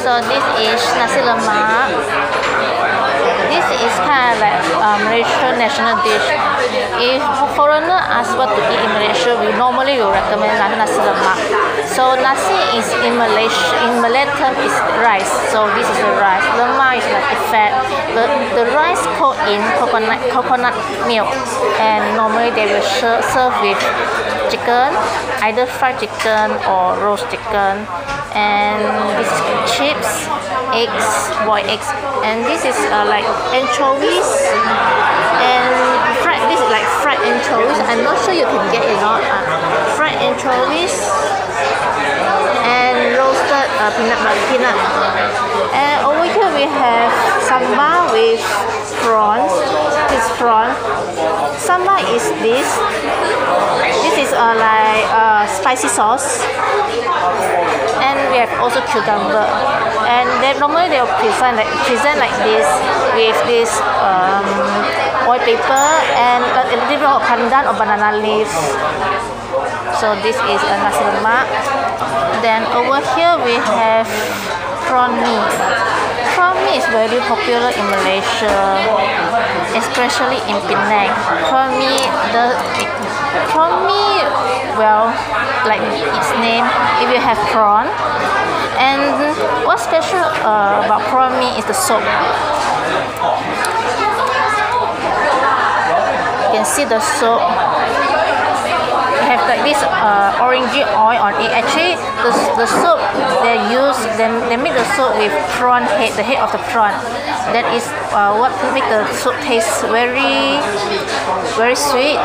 So this is nasi lemak. This is kind of like Malaysian national dish. If foreigner asks what to eat in Malaysia, we normally will recommend nasi lemak. So nasi is in Malaysia, in Malay term is rice. So this is the rice. Lemak is like the fat. The rice cooked in coconut milk, and normally they will serve with chicken, either fried chicken or roast chicken. And this is chips, eggs, boiled eggs, and this is like anchovies, and fried. This is like fried anchovies. I'm not sure you can get it or not. Fried anchovies and roasted peanut. And over here we have sambal with prawns. This prawn sambal is this. This is like spicy sauce. And we have also cucumber, and they normally they will present like this with this oil paper and a little bit of pandan or banana leaves. So this is a nasi lemak. Then over here we have prawn mee. Prawn mee is very popular in Malaysia, especially in Penang. Prawn mee, well, like its name, it will have prawn. And what's special about prawn mee is the soup. You can see the soup. It has like this orangey oil on it. Actually, the soup they use, they make the soup with prawn head, the head of the prawn. That is what make the soup taste very, very sweet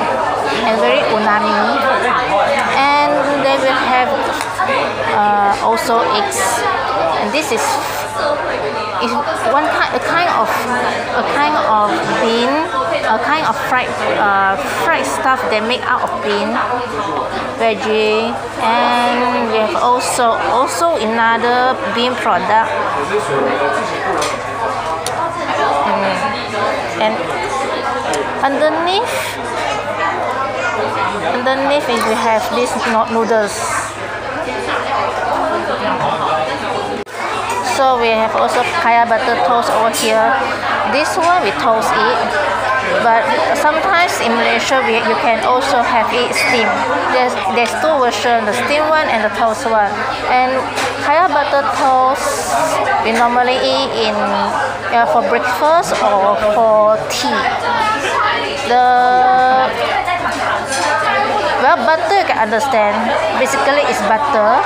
and very unami. And they will have also eggs, and this is a kind of bean, a kind of fried stuff they make out of bean, veggie. And we have also another bean product, and underneath is we have these noodles. So we have also kaya butter toast over here. This one we toast it, but sometimes in Malaysia you can also have it steamed. There's two versions, the steamed one and the toast one. And kaya butter toast we normally eat in for breakfast or for tea. Well, butter you can understand. Basically, it's butter,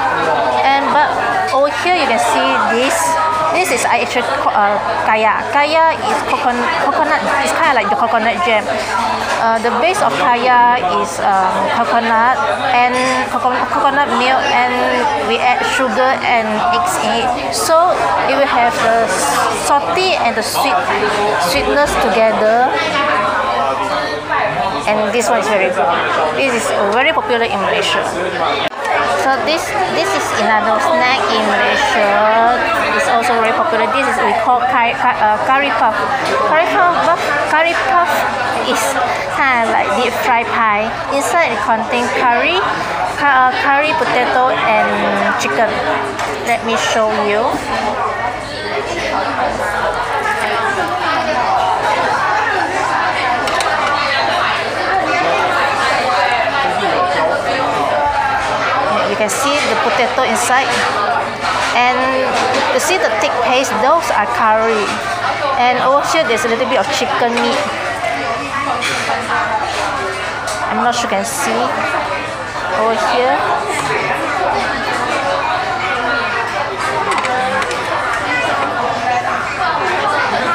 but over here you can see this. This is actually kaya. Kaya is coconut. It's kind of like the coconut jam. The base of kaya is coconut and coconut milk, and we add sugar and eggs in it. So it will have the salty and the sweetness together. And this one is very good. This is very popular in Malaysia. So this is another snack in Malaysia. It's also very popular. This is we call curry puff. Curry puff is kind of like deep fried pie. Inside it contains curry, potato, and chicken. Let me show you. You can see the potato inside, and you see the thick paste, those are curry. And over here there's a little bit of chicken meat. I'm not sure you can see over here.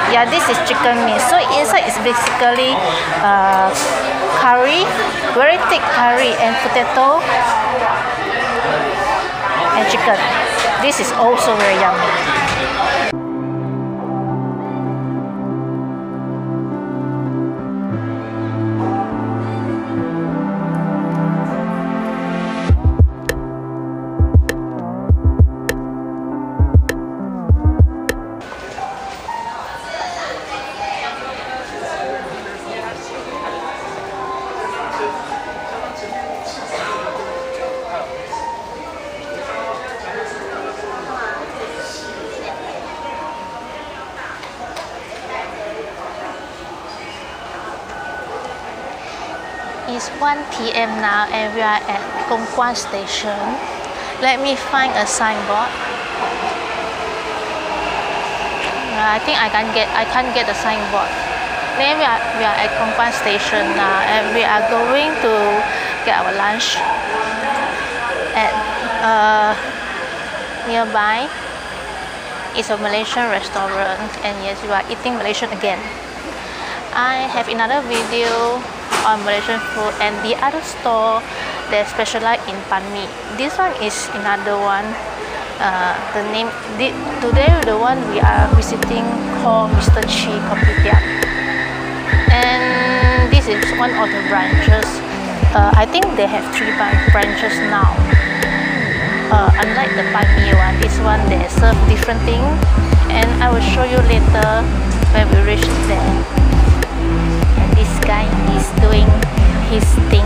Yeah, this is chicken meat. So inside is basically curry, very thick curry, and potato and chicken. This is also very yummy. It's 1 p.m. now and we are at Gongkwan Station. Let me find a signboard. I think I can't get the signboard. Then we are at Gongkwan Station now and we are going to get our lunch at nearby. It's a Malaysian restaurant, and yes, we are eating Malaysian again. I have another video on Malaysian food and the other store that specialize in banh mi. This one is another one. Today the one we are visiting called Mr. Chi Kopitiam, and this is one of the branches. I think they have three branches now. Unlike the banh mi one, this one they serve different thing, and I will show you later when we reach there. This guy is doing his thing.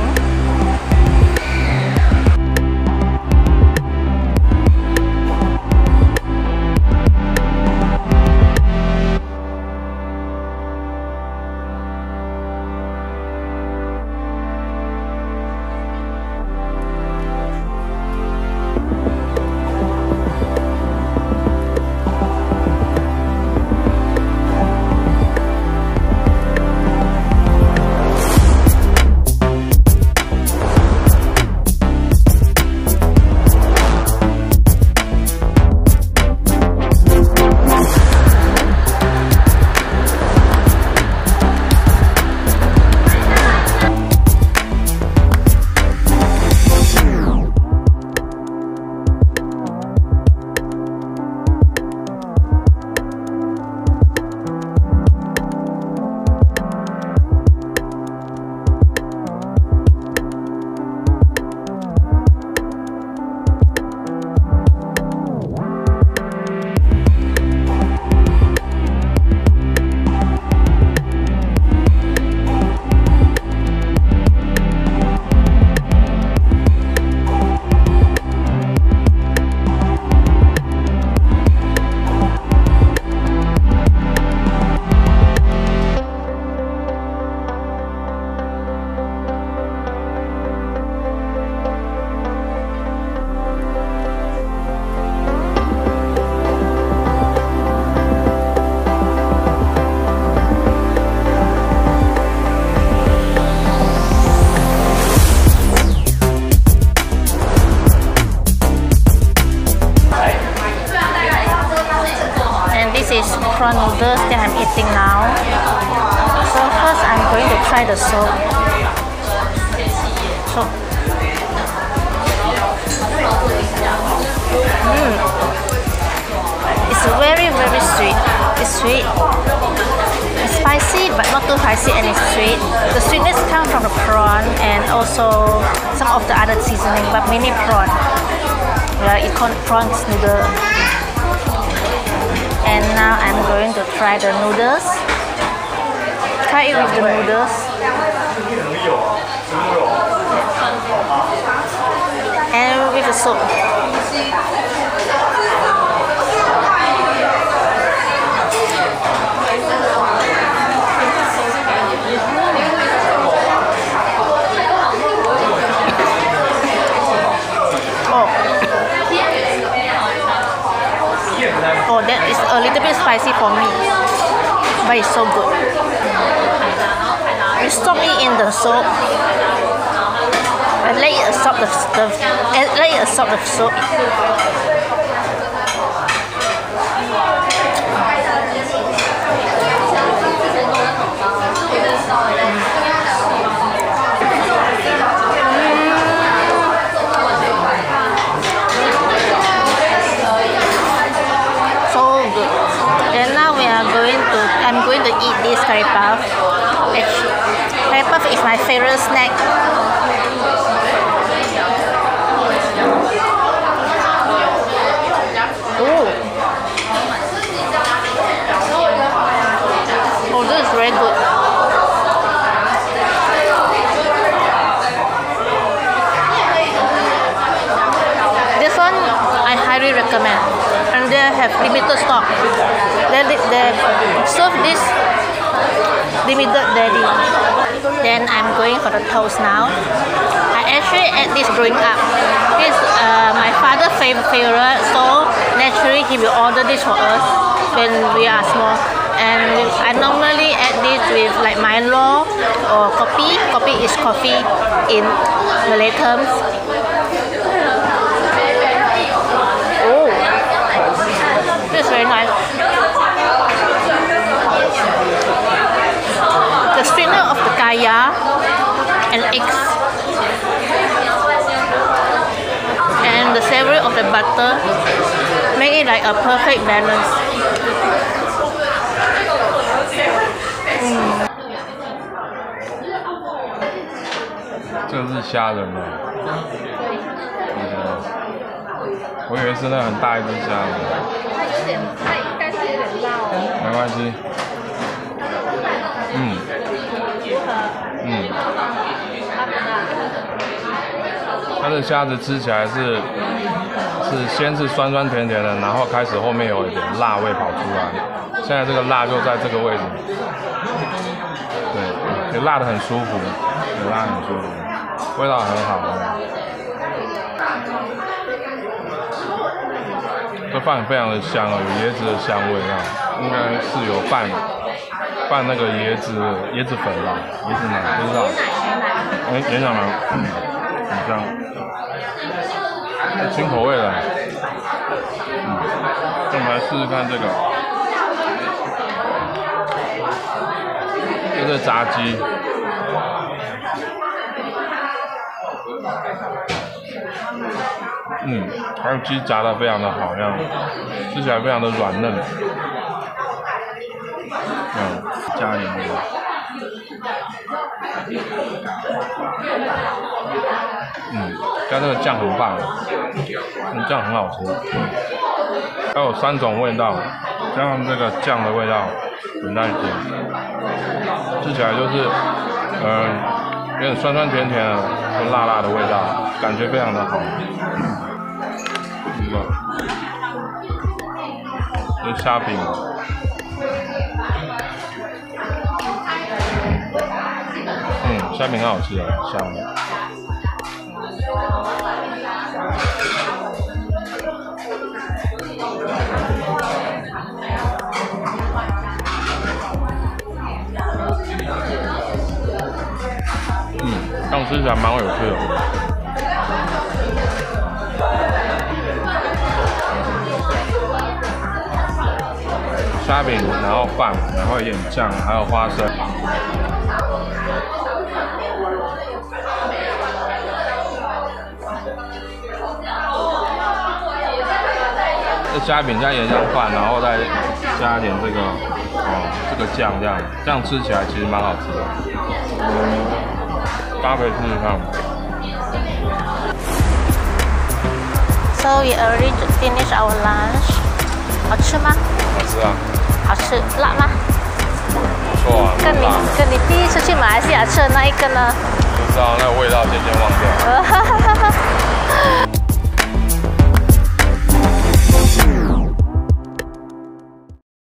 Prawn noodles that I'm eating now. So first I'm going to try the soup. It's very sweet. It's sweet. It's spicy but not too spicy, and it's sweet. The sweetness comes from the prawn and also some of the other seasoning, but mainly prawn. Yeah, it's called prawn noodle. And now I'm going to try the noodles. Try it with the noodles. And with the soup. Oh, that is a little bit spicy for me, but it's so good. We soak it in the soup and let it absorb the soup. Eat this curry puff. Curry puff is my favorite snack. Ooh. Oh, this is very good. This one I highly recommend, and they have limited stock. They serve this limited daily. Then I'm going for the toast now. I actually ate this growing up. This is my father's favorite, so naturally he will order this for us when we are small. And I normally add this with like Milo or kopi. Kopi is coffee in Malay terms. Oh, this is very nice. The sweetness of the kaya and eggs, and the savory of the butter make it like a perfect balance.这是虾仁吗？我以为是那很大一只虾仁。它有点，它应该是有点辣哦。没关系。嗯。嗯。它的虾子吃起来是先是酸酸甜甜的，然后开始后面有一点辣味跑出来。现在这个辣就在这个位置。对，也辣得很舒服。 辣很舒服，味道很好。这饭非常的香哦，有椰子的香味啊，应该是有拌那个椰子粉吧，椰子奶不知道。哎，椰奶吗？很香，新口味的。嗯，那我们来试试看这个，这是炸鸡。 嗯，还有鸡炸的非常的好样，吃起来非常的软嫩。嗯，加一点。嗯，加这个酱很棒，这酱很好吃。还有三种味道，加上这个酱的味道很带劲，吃起来就是有点酸酸甜甜的，有辣辣的味道，感觉非常的好。 这虾饼，嗯，虾饼很好吃啊，香的。嗯，但吃起来蛮有趣的。 虾饼，然后饭，然后一点酱，还有花生。这虾饼加盐酱饭，然后再加一点这个，哦，这个酱这样吃起来其实蛮好吃的，搭配吃吃看。 So we already finished our lunch. 好吃吗？好吃啊。好吃，辣吗？不错啊。跟你第一次去马来西亚吃的那一个呢？不知道，那个味道渐渐忘掉了。